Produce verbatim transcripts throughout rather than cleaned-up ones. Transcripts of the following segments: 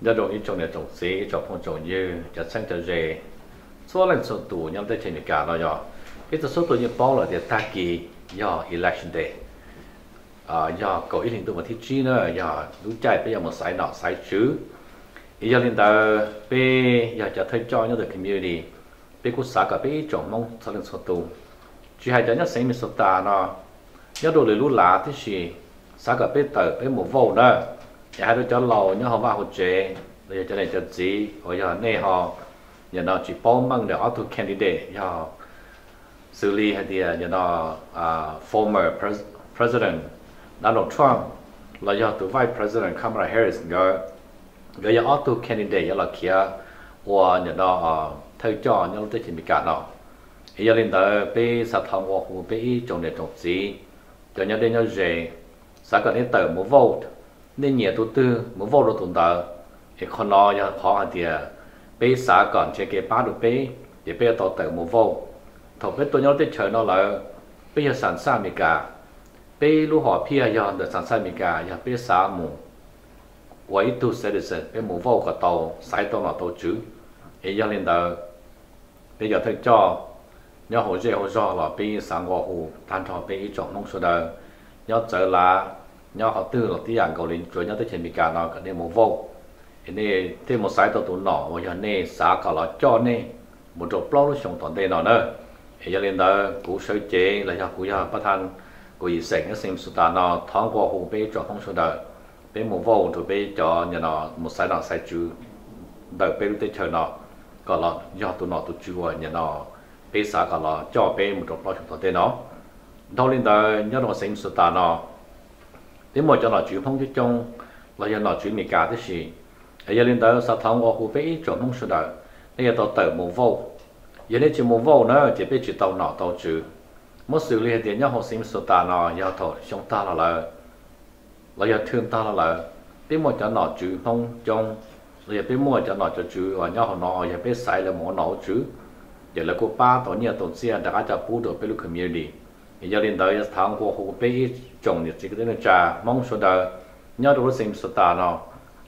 giờ đồ ít trồng để trồng dễ cho phong trồng như chặt xanh chặt rễ số lần số tù nhắm tới trên địa cả là do cái số tù như bao là để ta kỳ do election day à do cậu ít hiện tượng mà thiết trí nữa do đúng chạy bây giờ một sải nọ sải chứ ý do hiện tại bây giờ trở thành cho những người community bây cũng xã cả bây trồng mong số lần số tù chỉ hai cái nhất sinh mình số ta nó nhớ đồ lười lú lá thế gì xã cả bây tới bây một vụ nữa nhà hai đứa cho lầu nhớ họ vào hỗ trợ bây giờ cho này cho gì bây giờ này họ nhà nó chỉ bom bằng để auto candidate giờ xử lý hay thì nhà nó former president Donald Trump là do từ vice president Kamala Harris rồi rồi giờ auto candidate giờ là kia và nhà nó theo cho nhau tới trình bị cả nó giờ lên tới bị sát thằng hoặc bị trồng để trồng gì cho nhau đến nhau rẻ xã cần đến tới một vote nên nhiều thứ tư một vote rồi tồn tại thì con nó giờ khó hơn thì bây xã còn chơi cái ba được bây để bây tao tự một vô thằng biết tôi nhớ tới trời nó là bây giờ sản xa mì cả bây lúc họ pia giờ được sản xa mì cả giờ bây xã mù quấy tu citizen bây một vô của tàu sai tàu là tàu chứ thì giờ lên đó bây giờ thấy cho nhớ hồ dê hồ do là bây xã ngõ hồ tan trò bây chọn mong số đời nhớ trở là nhớ họ tư là tiếng cầu lính rồi nhớ tới trời mì cả nó cái một vô nên thêm một sái tàu tù nọ và giờ này xã cả là cho này một chỗ plau nó sống toàn tê nọ nữa, thì giờ lên đó cú sới chế là do cú do bắt thanh cú gì sành nó xem sụt ta nọ thoáng qua hồ bê cho không sụt đời, bê một vô rồi bê cho nhà nọ một sái nọ sái chữ, đời bê lúc tết trời nọ, cả là do tù nọ tù chữ và nhà nọ bê xã cả là cho bê một chỗ plau sống toàn tê nọ, đâu lên đó nhớ nó xem sụt ta nọ, đến một chỗ nọ chữ phong chữ trong là do nọ chữ mì cả thế gì giờ lên tới sáu tháng qua khu vĩ chuẩn không sửa đời, nên giờ tàu tới một vô, giờ đây chỉ một vô nữa chỉ biết chỉ tàu nọ tàu chữ, một xử lý thì nhau học sinh số ta nọ nhau thổi chúng ta là là, là giờ thương ta là là, biết một cho nọ chữ không trong, giờ biết mua cho nọ cho chữ và nhau học nọ giờ biết sai là mỏ nọ chữ, giờ là cô ba tổ nhà tổ xe đã cho phụ được biết lúc community, giờ lên tới tháng qua khu vĩ chuẩn thì chỉ có đến trà mong sửa đời, nhau học sinh số ta nọ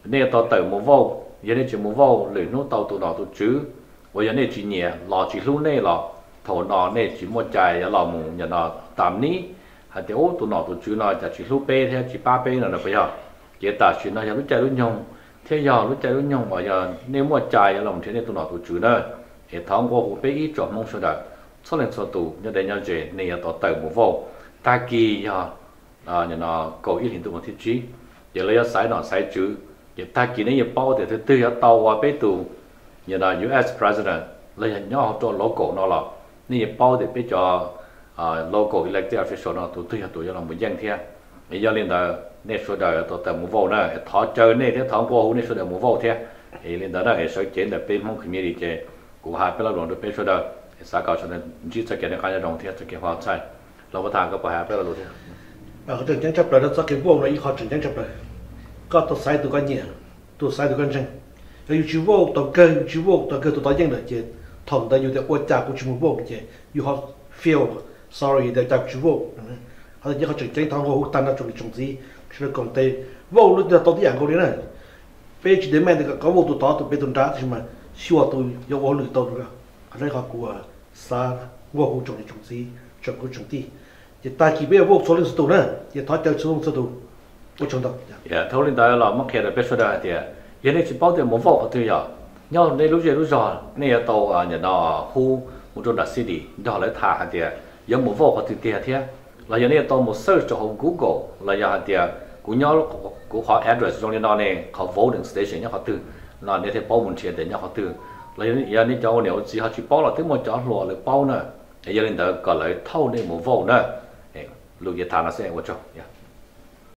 nên tàu tới một vô, giờ nên chỉ một vô lưỡi nút tàu tụ nọ tụ chứ, bây giờ nên chỉ nhẹ lò chỉ lú này lò, thổ nọ nên chỉ một trái lò mù nhà nọ tạm ní, hạt tiêu tụ nọ tụ chứ nọ chả chỉ lú pe theo chỉ ba pe là được bây giờ, giờ ta chỉ nọ giờ lú trái lú nhông, theo giờ lú trái lú nhông bây giờ nên một trái lòng thế nên tụ nọ tụ chứ nữa, hệ thống của hồ pe ít chọn mong số đời, số lần số tụ như đây nhau dễ nên tàu tới một vô, ta kỳ giờ nhà nọ cầu ít hiện tượng một thiết trí, giờ lấy sái nọ sái chứ. Giờ ta kỹ này giờ bao thì thứ tư giờ tàu qua bế tù giờ là u ét president lấy hình nhau cho local nó là nên giờ bao thì bế cho local elected official nó tụi tư giờ tụi giờ là một dân thia bây giờ lên đó nên số đời tụi tầm một vô nữa thọ chơi nên thế thọ qua hú nên số đời một vô thia thì lên đó là hệ số chế là bên mong community chế của hai bên lao động được bên số đời xã cao cho nên chỉ cho cái này cái đồng thia cho cái hoa sai là một thằng có phải hai bên lao động thia ở trường dân chấp rồi nó cho cái buông nó ít khó trường dân chấp rồi có tôi sai tôi có nhẹ tôi sai tôi có chân rồi chú vô tôi cơ chú vô tôi cơ tôi tao dân được chứ thằng ta như thế ôi cha của chú vô chứ như họ feel sorry để cha của chú vô họ như họ chỉnh chỉnh thằng họ tan ra chồng chồng gì cho nên còn tê vô lúc đó tôi thấy anh cô đấy này bây giờ đến mẹ thì có vô tôi tao tôi biết tôi trả thì mà siêu tôi do vô lực tôi rồi anh ấy họ của sa vô họ chồng chồng gì chồng của chồng gì thì ta chỉ biết vô số lượng số nữa thì thoát theo số lượng số đủ dạ thấu lên tới là mắc kẹt ở bên số đời thì giờ này chỉ bao tiền một vỏ thôi giờ nhau đây lúc giờ lúc giờ này tàu ở nhà nó khu một chỗ đặt xí đi đó lấy thả thì giờ một vỏ thì tiền thế là giờ này tàu một search cho hồn Google là giờ thì cũng nhau cũng họ address trong đó này họ voting station nhau họ từ là này thì bao một tiền để nhau họ từ là giờ này cháu nếu chỉ họ chỉ bao là tới một chỗ lò lấy bao nữa giờ lên tới còn lấy thâu này một vỏ nữa lúc giờ thả nó sẽ một chỗ.